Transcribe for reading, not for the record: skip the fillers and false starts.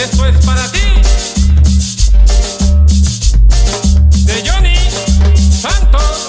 esto es para ti, de Johnny Santos.